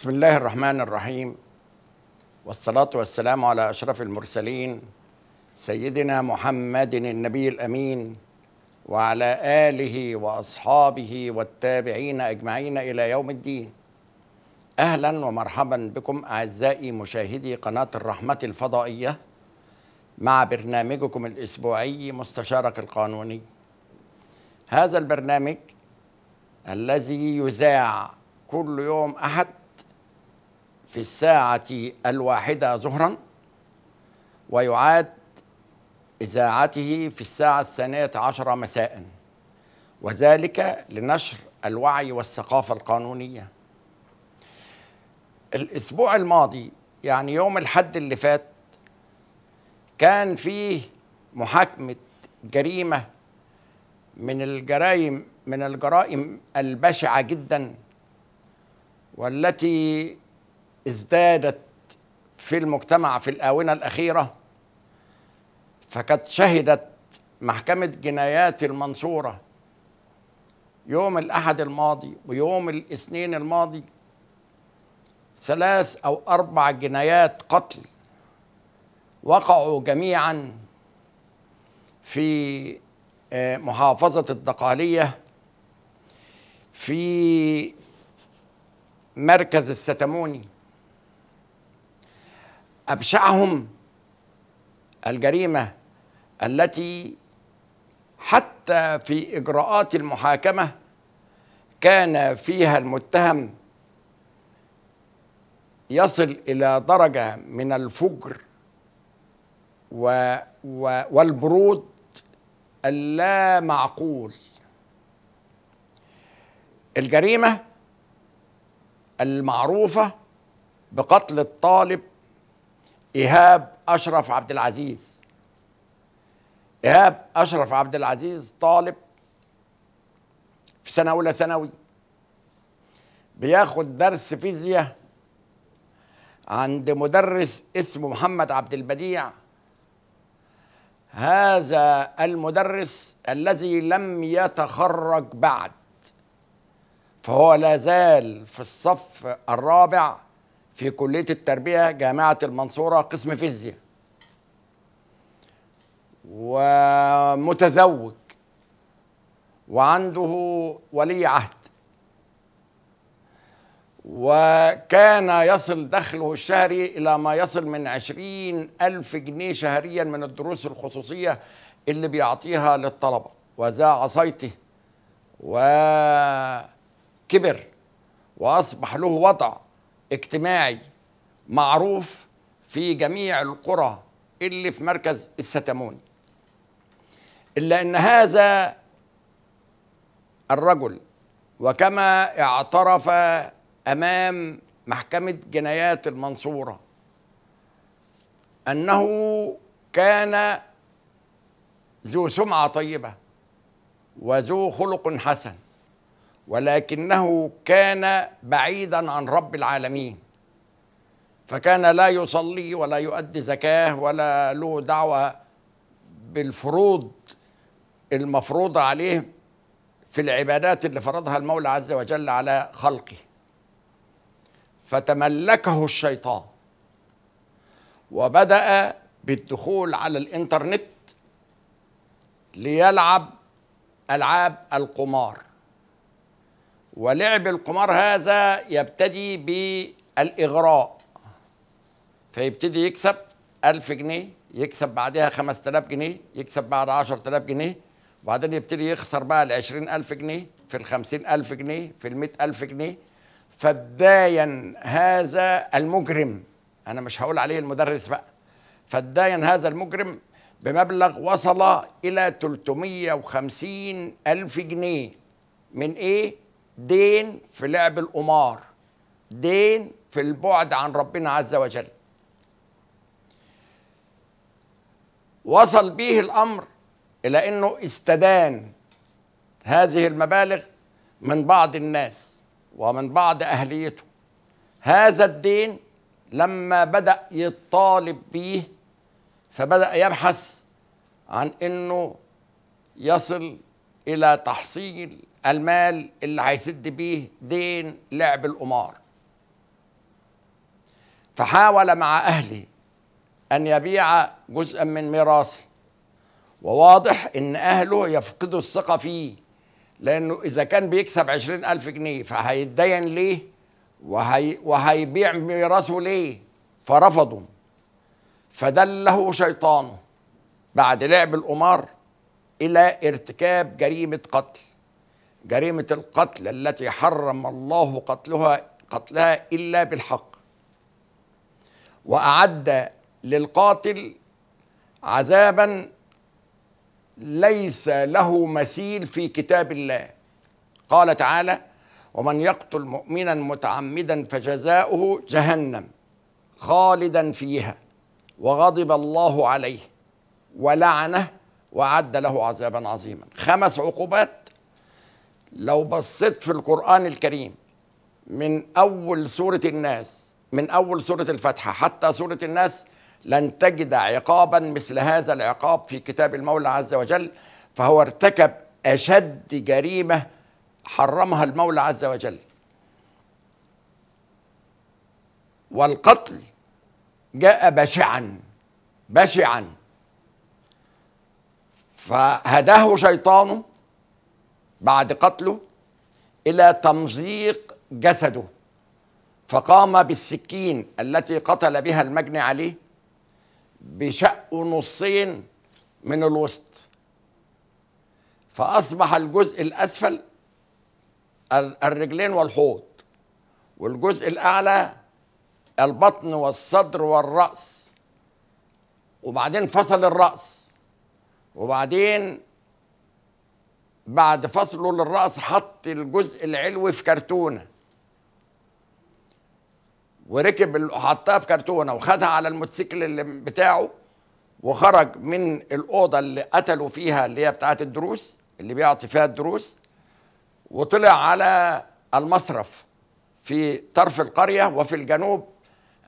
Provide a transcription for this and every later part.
بسم الله الرحمن الرحيم، والصلاة والسلام على أشرف المرسلين سيدنا محمد النبي الأمين وعلى آله وأصحابه والتابعين أجمعين إلى يوم الدين. أهلا ومرحبا بكم أعزائي مشاهدي قناة الرحمة الفضائية مع برنامجكم الأسبوعي مستشارك القانوني. هذا البرنامج الذي يذاع كل يوم أحد في الساعة 1 ظهرا ويعاد إذاعته في الساعة 12 مساء، وذلك لنشر الوعي والثقافة القانونية. الأسبوع الماضي يعني يوم الأحد اللي فات كان فيه محاكمة جريمة من الجرائم البشعة جدا والتي ازدادت في المجتمع في الآونة الأخيرة، فقد شهدت محكمة جنايات المنصورة يوم الأحد الماضي ويوم الاثنين الماضي 3 أو 4 جنايات قتل وقعوا جميعا في محافظة الدقهلية في مركز الستموني. أبشعهم الجريمة التي حتى في إجراءات المحاكمة كان فيها المتهم يصل إلى درجة من الفجر والبرود اللا معقول. الجريمة المعروفة بقتل الطالب إيهاب أشرف عبد العزيز. إيهاب أشرف عبد العزيز طالب في سنة أولى ثانوي بياخد درس فيزياء عند مدرس اسمه محمد عبد البديع. هذا المدرس الذي لم يتخرج بعد، فهو لا زال في الصف الرابع في كلية التربية جامعة المنصورة قسم فيزياء، ومتزوج وعنده ولي عهد، وكان يصل دخله الشهري إلى ما يصل من 20,000 جنيه شهريا من الدروس الخصوصية اللي بيعطيها للطلبة، وزاع صيته وكبر وأصبح له وضع اجتماعي معروف في جميع القرى اللي في مركز الستموني. إلا أن هذا الرجل، وكما اعترف أمام محكمة جنايات المنصورة، أنه كان ذو سمعة طيبة وذو خلق حسن، ولكنه كان بعيدا عن رب العالمين، فكان لا يصلي ولا يؤدي زكاة ولا له دعوة بالفروض المفروضة عليه في العبادات اللي فرضها المولى عز وجل على خلقه، فتملكه الشيطان وبدأ بالدخول على الإنترنت ليلعب ألعاب القمار. ولعب القمار هذا يبتدي بالإغراء، فيبتدي يكسب 1000 جنيه، يكسب بعدها 5000 جنيه، يكسب بعد 10,000 جنيه، وبعدين يبتدي يخسر بقى 20,000 جنيه، في 50,000 جنيه، في 100,000 جنيه. فداين هذا المجرم، أنا مش هقول عليه المدرس بقى، فداين هذا المجرم بمبلغ وصل إلى 350,000 جنيه. من إيه؟ دين في لعب القمار، دين في البعد عن ربنا عز وجل. وصل به الأمر إلى أنه استدان هذه المبالغ من بعض الناس ومن بعض أهليته. هذا الدين لما بدأ يطالب به فبدأ يبحث عن أنه يصل إلى تحصيل المال اللي هيسد بيه دين لعب القمار. فحاول مع أهلي أن يبيع جزءا من ميراثي، وواضح أن أهله يفقدوا الثقة فيه، لأنه إذا كان بيكسب 20,000 جنيه فهيتدين ليه وهيبيع ميراثه ليه؟ فرفضوا، فدله شيطانه بعد لعب القمار إلى ارتكاب جريمة قتل، جريمة القتل التي حرم الله قتلها إلا بالحق، وأعد للقاتل عذابا ليس له مثيل في كتاب الله. قال تعالى: ومن يقتل مؤمنا متعمدا فجزاؤه جهنم خالدا فيها وغضب الله عليه ولعنه وأعد له عذابا عظيما. 5 عقوبات لو بصيت في القرآن الكريم من أول سورة الناس، من أول سورة الفاتحة حتى سورة الناس، لن تجد عقابا مثل هذا العقاب في كتاب المولى عز وجل. فهو ارتكب أشد جريمة حرمها المولى عز وجل، والقتل جاء بشعا بشعا، فهداه شيطانه بعد قتله إلى تمزيق جسده، فقام بالسكين التي قتل بها المجني عليه بشق 2 من الوسط، فأصبح الجزء الأسفل الرجلين والحوض، والجزء الأعلى البطن والصدر والرأس، وبعدين فصل الرأس، وبعدين بعد فصله للرأس حط الجزء العلوي في كرتونة، وركب حطها في كرتونة وخدها على الموتوسيكل بتاعه، وخرج من الأوضة اللي قتلوا فيها اللي هي بتاعة الدروس اللي بيعطي فيها الدروس، وطلع على المصرف في طرف القرية وفي الجنوب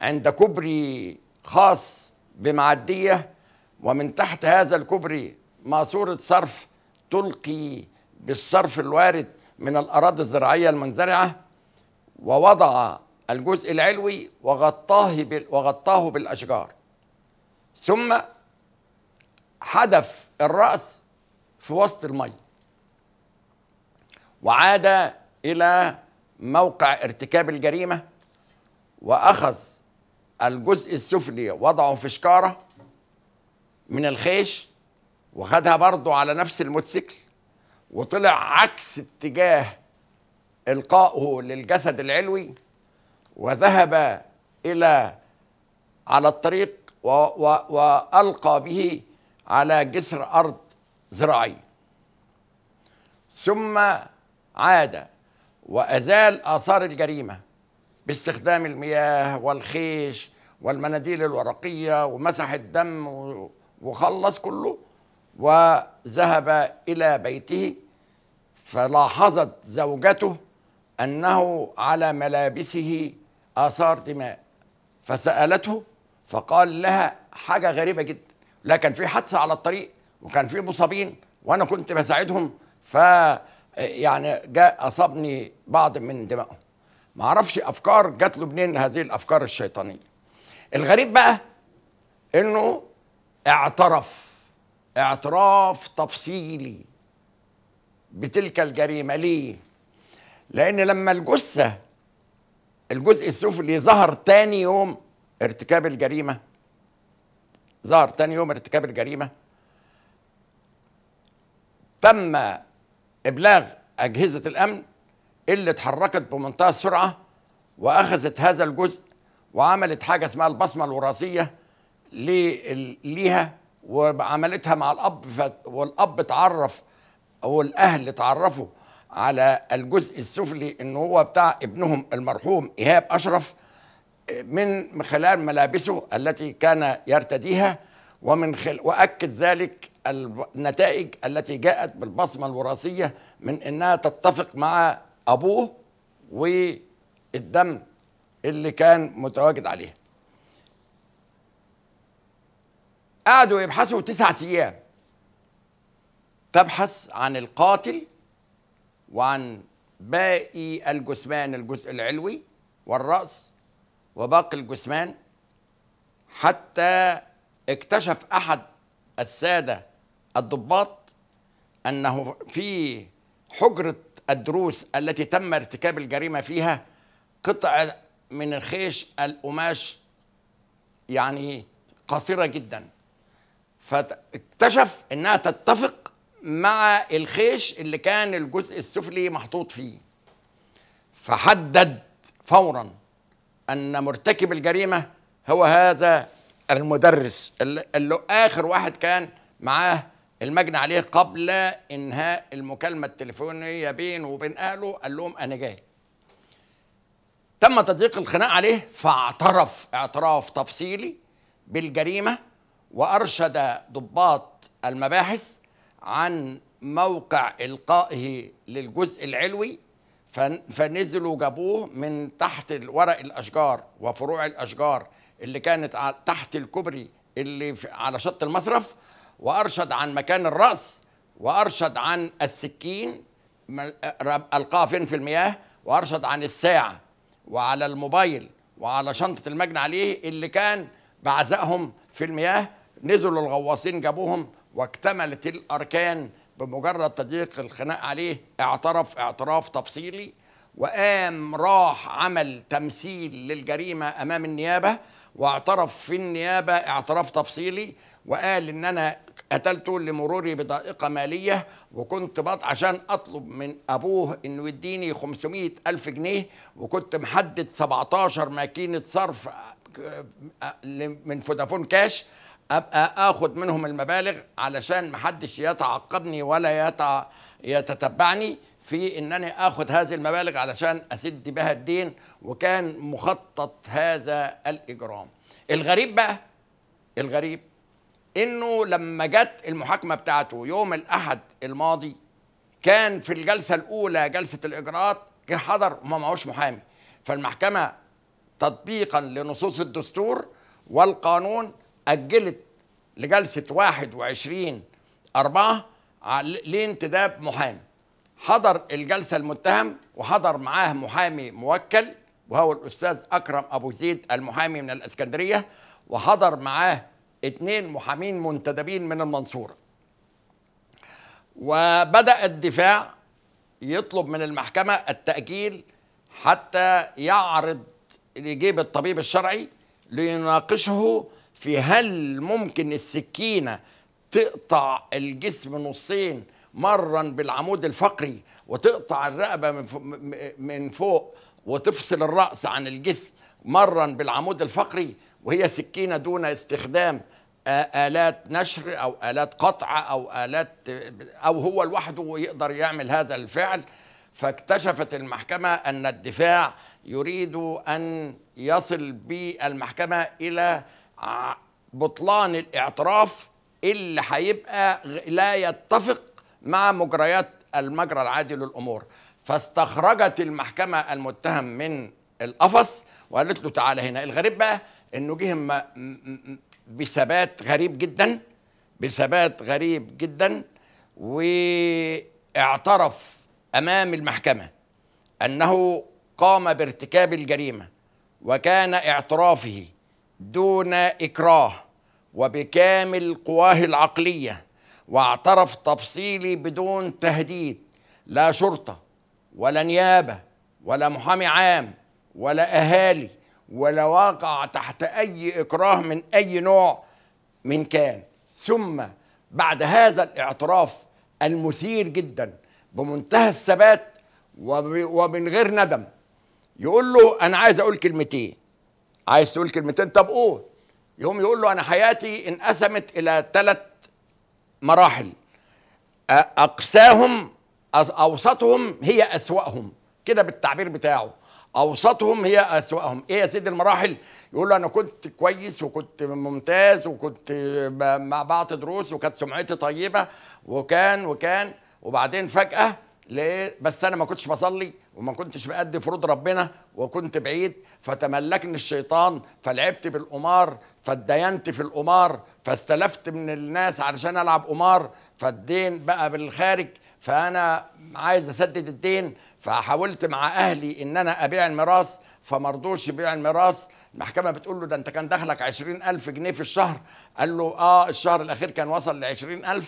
عند كوبري خاص بمعدية، ومن تحت هذا الكوبري ماسورة صرف تلقي بالصرف الوارد من الأراضي الزراعية المنزرعة، ووضع الجزء العلوي وغطاه بالأشجار، ثم حدف الرأس في وسط المي، وعاد إلى موقع ارتكاب الجريمة، وأخذ الجزء السفلي وضعه في شكارة من الخيش، وخدها برضه على نفس الموتوسيكل، وطلع عكس اتجاه إلقائه للجسد العلوي، وذهب إلى على الطريق وألقى به على جسر أرض زراعي، ثم عاد وأزال آثار الجريمة باستخدام المياه والخيش والمناديل الورقية، ومسح الدم وخلص كله، وذهب إلى بيته، فلاحظت زوجته أنه على ملابسه آثار دماء، فسألته فقال لها حاجة غريبة جدا، لا كان في حادثة على الطريق وكان في مصابين وأنا كنت بساعدهم، يعني جاء أصابني بعض من دمائهم. ما اعرفش أفكار جات له منين هذه الأفكار الشيطانية. الغريب بقى إنه اعترف اعتراف تفصيلي بتلك الجريمة. ليه؟ لأن لما الجزء السفلي ظهر تاني يوم ارتكاب الجريمة، تم إبلاغ أجهزة الأمن اللي اتحركت بمنتهى السرعة وأخذت هذا الجزء وعملت حاجة اسمها البصمة الوراثية ليها، وعملتها مع الأب، والأب اتعرف والأهل اتعرفوا على الجزء السفلي إنه هو بتاع ابنهم المرحوم إيهاب أشرف، من خلال ملابسه التي كان يرتديها، وأكد ذلك النتائج التي جاءت بالبصمة الوراثية من أنها تتفق مع أبوه والدم اللي كان متواجد عليه. قعدوا يبحثوا 9 أيام، تبحث عن القاتل وعن باقي الجثمان، الجزء العلوي والرأس وباقي الجثمان، حتى اكتشف أحد السادة الضباط أنه في حجرة الدروس التي تم ارتكاب الجريمة فيها قطع من الخيش القماش يعني قصيرة جدا، فاكتشف أنها تتفق مع الخيش اللي كان الجزء السفلي محطوط فيه، فحدد فورا أن مرتكب الجريمة هو هذا المدرس اللي آخر واحد كان معاه المجني عليه قبل إنهاء المكالمة التليفونية بينه وبين أهله. قال لهم أنا جاي. تم تضييق الخناق عليه فاعترف اعتراف تفصيلي بالجريمة، وأرشد ضباط المباحث عن موقع إلقائه للجزء العلوي، فنزلوا جابوه من تحت ورق الأشجار وفروع الأشجار اللي كانت تحت الكوبري اللي على شط المصرف، وأرشد عن مكان الرأس، وأرشد عن السكين ألقاه فين في المياه، وأرشد عن الساعة وعلى الموبايل وعلى شنطة المجني عليه اللي كان بعزقهم في المياه. نزلوا الغواصين جابوهم واكتملت الأركان. بمجرد تضييق الخناق عليه اعترف اعتراف تفصيلي، وقام راح عمل تمثيل للجريمة أمام النيابة واعترف في النيابة اعتراف تفصيلي، وقال إن أنا قتلته لمروري بضائقة مالية، وكنت عشان أطلب من أبوه إنه يديني 500,000 جنيه، وكنت محدد 17 ماكينة صرف من فودافون كاش أبقى آخد منهم المبالغ علشان محدش يتعقبني ولا يتتبعني في إن أنا آخد هذه المبالغ علشان أسد بها الدين، وكان مخطط هذا الإجرام. الغريب بقى إنه لما جت المحاكمة بتاعته يوم الأحد الماضي كان في الجلسة الأولى جلسة الإجراءات كان حضر وما معهوش محامي، فالمحكمة تطبيقا لنصوص الدستور والقانون أجلت لجلسة 21/4 لانتداب محامي. حضر الجلسة المتهم وحضر معاه محامي موكل وهو الأستاذ أكرم ابو زيد المحامي من الإسكندرية، وحضر معاه 2 محامين منتدبين من المنصورة. وبدأ الدفاع يطلب من المحكمة التأجيل حتى يعرض يجيب الطبيب الشرعي ليناقشه في هل ممكن السكينة تقطع الجسم نصين مرا بالعمود الفقري وتقطع الرقبة من فوق وتفصل الرأس عن الجسم مرا بالعمود الفقري، وهي سكينة دون استخدام آلات نشر أو آلات قطع أو هو لوحده يقدر يعمل هذا الفعل. فاكتشفت المحكمة أن الدفاع يريد أن يصل بالمحكمة إلى بطلان الاعتراف اللي هيبقى لا يتفق مع مجريات المجرى العادي للأمور. فاستخرجت المحكمة المتهم من القفص وقالت له تعالى هنا. الغريب بقى إنه جه بثبات غريب جدا واعترف أمام المحكمة أنه قام بارتكاب الجريمة، وكان اعترافه دون إكراه وبكامل قواه العقلية، واعترف تفصيلي بدون تهديد، لا شرطة ولا نيابة ولا محامي عام ولا أهالي ولا واقع تحت أي إكراه من أي نوع من كان. ثم بعد هذا الاعتراف المثير جدا بمنتهى الثبات ومن غير ندم يقول له أنا عايز أقول كلمتين. عايز تقول كلمتين؟ طب قول. يقوم يقول له أنا حياتي انقسمت إلى 3 مراحل، أقساهم أوسطهم هي أسوأهم، كده بالتعبير بتاعه، أوسطهم هي أسوأهم. إيه يا سيدي المراحل؟ يقول له أنا كنت كويس وكنت ممتاز وكنت بعت دروس وكانت سمعتي طيبة وكان وبعدين فجأة ليه بس أنا ما كنتش بصلي وما كنتش بأدي فروض ربنا وكنت بعيد، فتملكني الشيطان فلعبت بالقمار، فاتدينت في القمار، فاستلفت من الناس علشان ألعب قمار، فالدين بقى بالخارج، فأنا عايز أسدد الدين، فحاولت مع أهلي إن أنا أبيع الميراث فما رضوش يبيع الميراث. المحكمة بتقول له ده أنت كان دخلك 20,000 جنيه في الشهر، قال له آه الشهر الأخير كان وصل ل20,000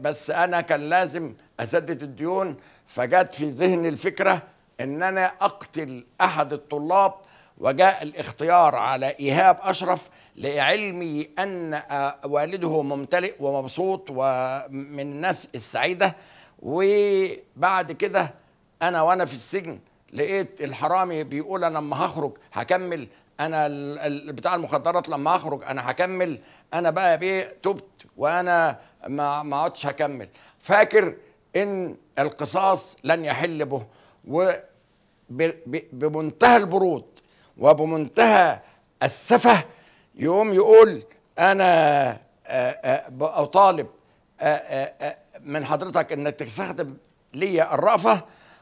بس أنا كان لازم أسدد الديون، فجت في ذهني الفكرة إن أنا أقتل أحد الطلاب، وجاء الاختيار على إيهاب أشرف لعلمي أن والده ممتلئ ومبسوط ومن الناس السعيدة. وبعد كده أنا وأنا في السجن لقيت الحرامي بيقول أنا لما هخرج هكمل، أنا بتاع المخدرات لما هخرج أنا هكمل، أنا بقى بيه تبت وأنا ما عدتش هكمل، فاكر إن القصاص لن يحل به. وبمنتهى البرود وبمنتهى السفه يقوم يقول أنا أطالب من حضرتك إنك تستخدم لي الرأفة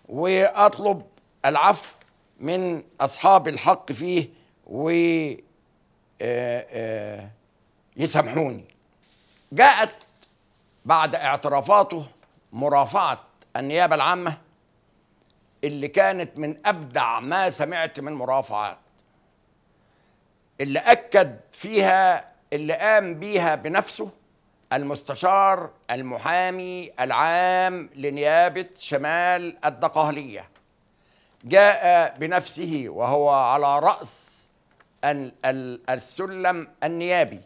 وأطلب العفو من أصحاب الحق فيه ويسامحوني. جاءت بعد اعترافاته مرافعة النيابة العامة اللي كانت من أبدع ما سمعت من مرافعات، اللي أكد فيها اللي قام بيها بنفسه المستشار المحامي العام لنيابة شمال الدقهلية، جاء بنفسه وهو على رأس السلم النيابي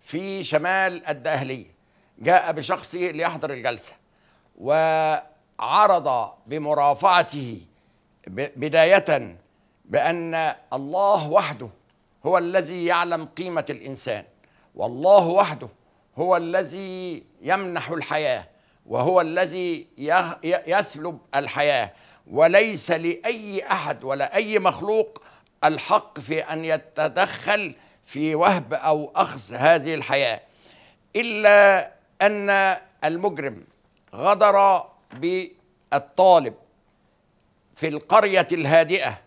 في شمال الدقهلية، جاء بشخصه ليحضر الجلسة وعرض بمرافعته بداية بأن الله وحده هو الذي يعلم قيمة الإنسان، والله وحده هو الذي يمنح الحياة وهو الذي يسلب الحياة، وليس لأي أحد ولا أي مخلوق الحق في أن يتدخل في وهب أو أخذ هذه الحياة، إلا أن المجرم غدر بالطالب في القرية الهادئة،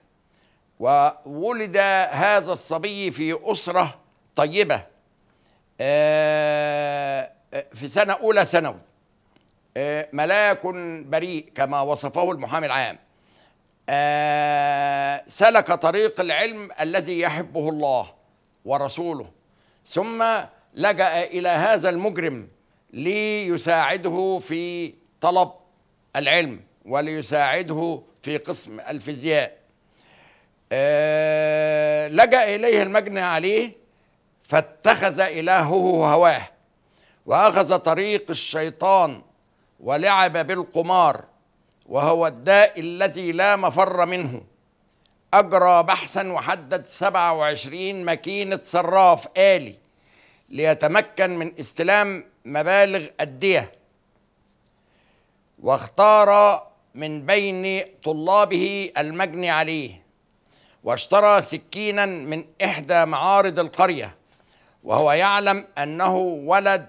وولد هذا الصبي في أسرة طيبة في سنة أولى ثانوي، ملاك بريء كما وصفه المحامي العام، سلك طريق العلم الذي يحبه الله ورسوله، ثم لجأ إلى هذا المجرم ليساعده في طلب العلم وليساعده في قسم الفيزياء. لجأ إليه المجني عليه فاتخذ إلهه هواه، وأخذ طريق الشيطان ولعب بالقمار، وهو الداء الذي لا مفر منه. أجرى بحثا وحدد 27 ماكينة صراف آلي ليتمكن من استلام مبالغ الدية، واختار من بين طلابه المجني عليه، واشترى سكينا من إحدى معارض القرية وهو يعلم أنه ولد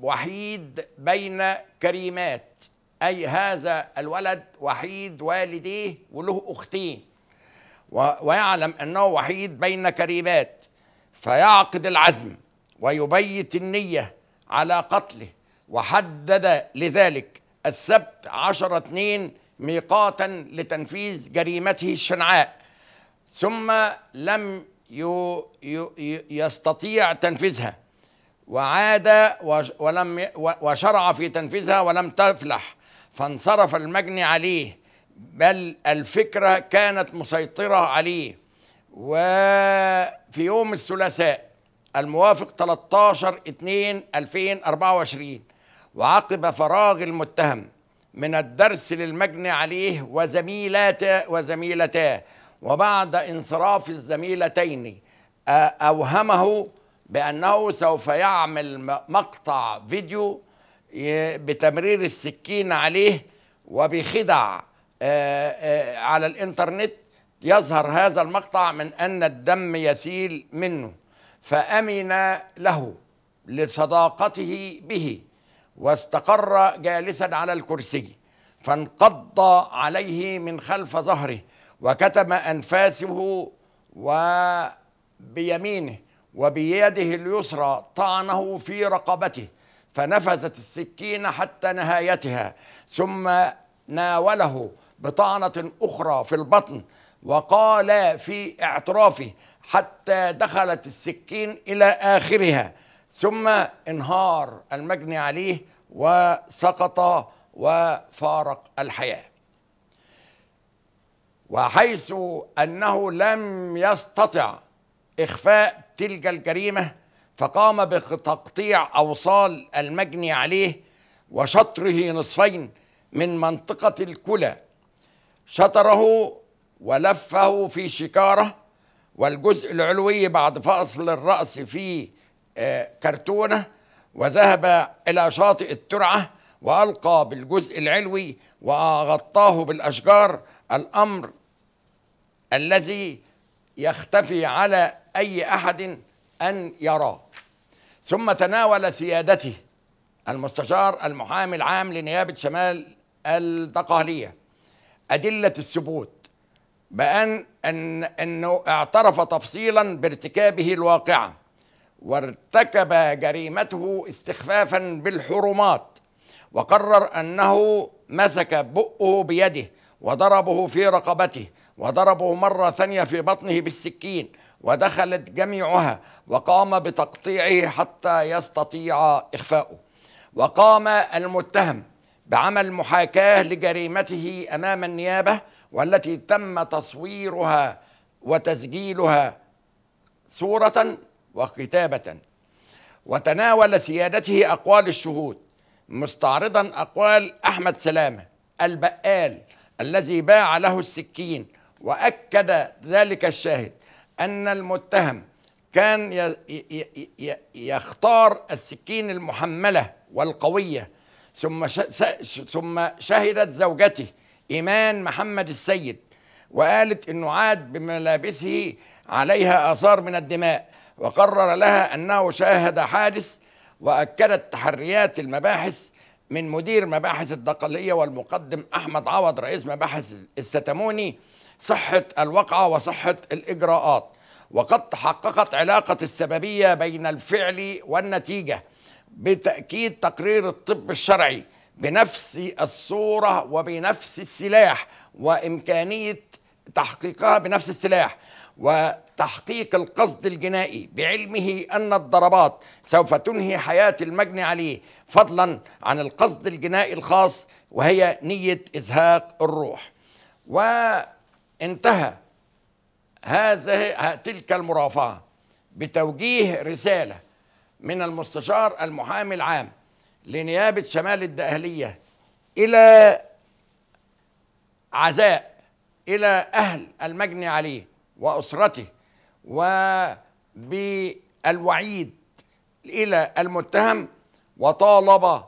وحيد بين كريمات، أي هذا الولد وحيد والديه وله أختين، ويعلم أنه وحيد بين كريمات، فيعقد العزم ويبيت النية على قتله، وحدد لذلك السبت 10/2 ميقاتا لتنفيذ جريمته الشنعاء، ثم لم يستطيع تنفيذها، وعاد ولم وشرع في تنفيذها ولم تفلح، فانصرف المجني عليه، بل الفكرة كانت مسيطرة عليه. وفي يوم الثلاثاء الموافق 13/2/2024 وعقب فراغ المتهم من الدرس للمجني عليه وزميلتاه، وبعد انصراف الزميلتين أوهمه بأنه سوف يعمل مقطع فيديو بتمرير السكين عليه وبخدع على الإنترنت يظهر هذا المقطع من أن الدم يسيل منه، فأمن له لصداقته به، واستقر جالسا على الكرسي، فانقض عليه من خلف ظهره وكتم أنفاسه وبيمينه، وبيده اليسرى طعنه في رقبته، فنفذت السكين حتى نهايتها، ثم ناوله بطعنة أخرى في البطن وقال في اعترافه حتى دخلت السكين إلى آخرها، ثم انهار المجني عليه وسقط وفارق الحياة. وحيث أنه لم يستطع إخفاء تلك الجريمة فقام بتقطيع أوصال المجني عليه وشطره نصفين من منطقة الكلى، شطره ولفه في شكارة والجزء العلوي بعد فصل الرأس في كرتونة، وذهب إلى شاطئ الترعة وألقى بالجزء العلوي وغطاه بالأشجار، الأمر الذي يختفي على أي أحد أن يراه. ثم تناول سيادته المستشار المحامي العام لنيابة شمال الدقهلية أدلة الثبوت بأن أنه اعترف تفصيلا بارتكابه الواقعة، وارتكب جريمته استخفافا بالحرمات، وقرر أنه مسك بؤه بيده وضربه في رقبته وضربه مرة ثانية في بطنه بالسكين ودخلت جميعها، وقام بتقطيعه حتى يستطيع إخفاؤه. وقام المتهم بعمل محاكاة لجريمته أمام النيابة والتي تم تصويرها وتسجيلها صورة وكتابة. وتناول سيادته أقوال الشهود مستعرضا أقوال أحمد سلامة البقال الذي باع له السكين، وأكد ذلك الشاهد أن المتهم كان يختار السكين المحملة والقوية. ثم شهدت زوجته إيمان محمد السيد وقالت أنه عاد بملابسه عليها آثار من الدماء، وقرر لها أنه شاهد حادث. وأكدت تحريات المباحث من مدير مباحث الدقهلية والمقدم أحمد عوض رئيس مباحث الستموني صحة الواقعة وصحة الإجراءات، وقد تحققت علاقة السببية بين الفعل والنتيجة بتأكيد تقرير الطب الشرعي بنفس الصورة وبنفس السلاح وإمكانية تحقيقها بنفس السلاح، وتحقيق القصد الجنائي بعلمه أن الضربات سوف تنهي حياة المجني عليه، فضلا عن القصد الجنائي الخاص وهي نية إزهاق الروح. وانتهى هذه تلك المرافعة بتوجيه رسالة من المستشار المحامي العام لنيابة شمال الدقهلية إلى عزاء إلى أهل المجني عليه وأسرته، وبالوعيد إلى المتهم، وطالب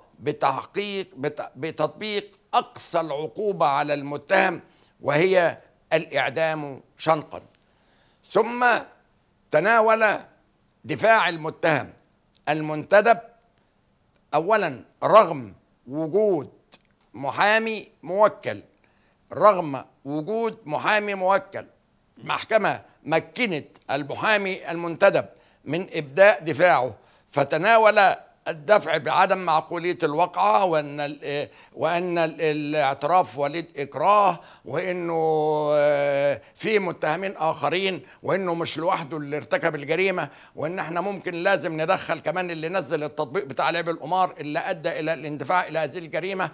بتطبيق أقصى العقوبة على المتهم وهي الإعدام شنقا. ثم تناول دفاع المتهم المنتدب أولا رغم وجود محامي موكل، المحكمة مكنت المحامي المنتدب من إبداء دفاعه، فتناول الدفع بعدم معقولية الواقعة وأن الاعتراف وليد إكراه، وأنه في متهمين آخرين، وأنه مش لوحده اللي ارتكب الجريمة، وأن احنا ممكن لازم ندخل كمان اللي نزل التطبيق بتاع لعب القمار اللي أدى إلى الاندفاع إلى هذه الجريمة.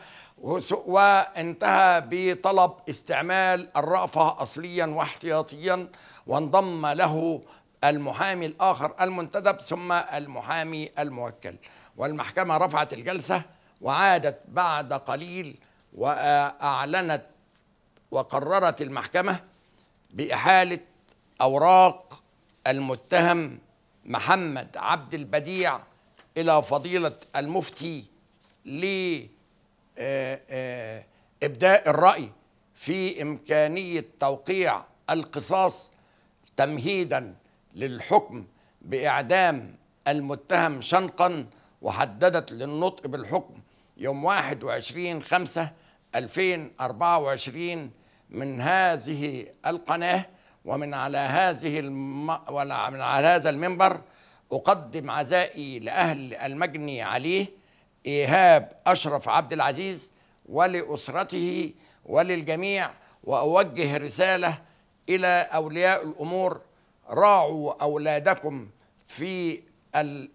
وانتهى بطلب استعمال الرأفة أصليا واحتياطيا، وانضم له المحامي الآخر المنتدب ثم المحامي الموكل. والمحكمة رفعت الجلسة وعادت بعد قليل، وأعلنت وقررت المحكمة بإحالة أوراق المتهم محمد عبد البديع إلى فضيلة المفتي لإبداء الرأي في إمكانية توقيع القصاص تمهيداً للحكم بإعدام المتهم شنقاً، وحددت للنطق بالحكم يوم 21/5/2024 من هذه القناة. ومن على هذا المنبر أقدم عزائي لأهل المجني عليه إيهاب أشرف عبد العزيز ولأسرته وللجميع، وأوجه رسالة إلى أولياء الأمور: راعوا أولادكم في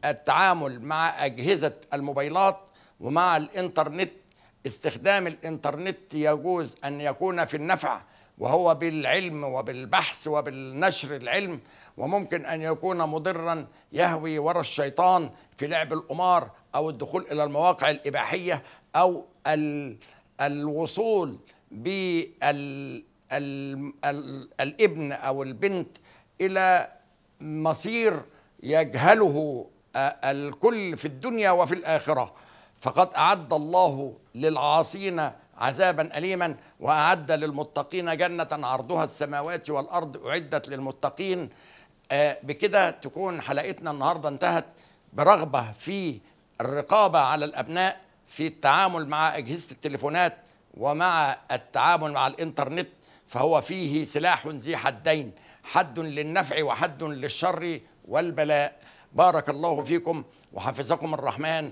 التعامل مع أجهزة الموبايلات ومع الإنترنت. استخدام الإنترنت يجوز أن يكون في النفع، وهو بالعلم وبالبحث وبالنشر العلم، وممكن أن يكون مضرا يهوي وراء الشيطان في لعب القمار أو الدخول إلى المواقع الإباحية أو الوصول بالابن أو البنت إلى مصير يجهله الكل في الدنيا وفي الآخرة. فقد أعد الله للعاصين عذابا أليما وأعد للمتقين جنة عرضها السماوات والأرض أعدت للمتقين. بكده تكون حلقتنا النهاردة انتهت، برغبة في الرقابة على الأبناء في التعامل مع أجهزة التليفونات ومع التعامل مع الإنترنت، فهو فيه سلاح ذي حدين، حد للنفع وحد للشر والبلاء. بارك الله فيكم وحفظكم الرحمن،